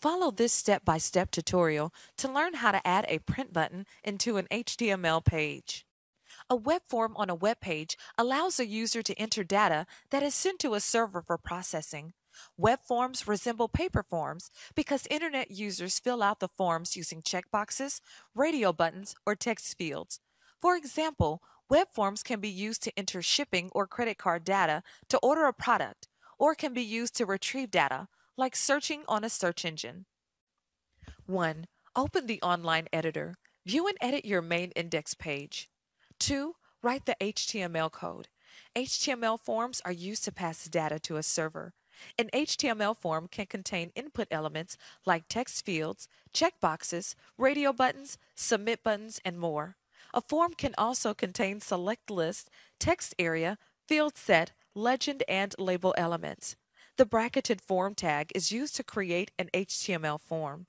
Follow this step-by-step tutorial to learn how to add a print button into an HTML page. A web form on a web page allows a user to enter data that is sent to a server for processing. Web forms resemble paper forms because Internet users fill out the forms using checkboxes, radio buttons, or text fields. For example, web forms can be used to enter shipping or credit card data to order a product, or can be used to retrieve data, like searching on a search engine. 1. Open the online editor. View and edit your main index page. 2. Write the HTML code. HTML forms are used to pass data to a server. An HTML form can contain input elements like text fields, checkboxes, radio buttons, submit buttons, and more. A form can also contain select list, text area, field set, legend, and label elements. The bracketed form tag is used to create an HTML form.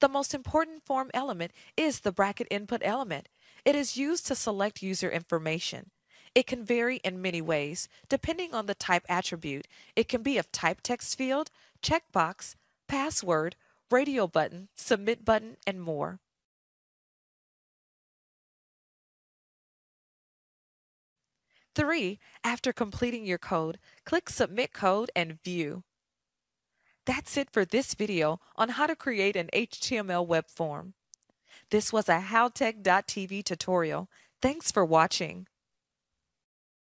The most important form element is the bracket input element. It is used to select user information. It can vary in many ways, depending on the type attribute. It can be of type text field, checkbox, password, radio button, submit button, and more. After completing your code, click Submit Code and View. That's it for this video on how to create an HTML web form. This was a howtech.tv tutorial. Thanks for watching.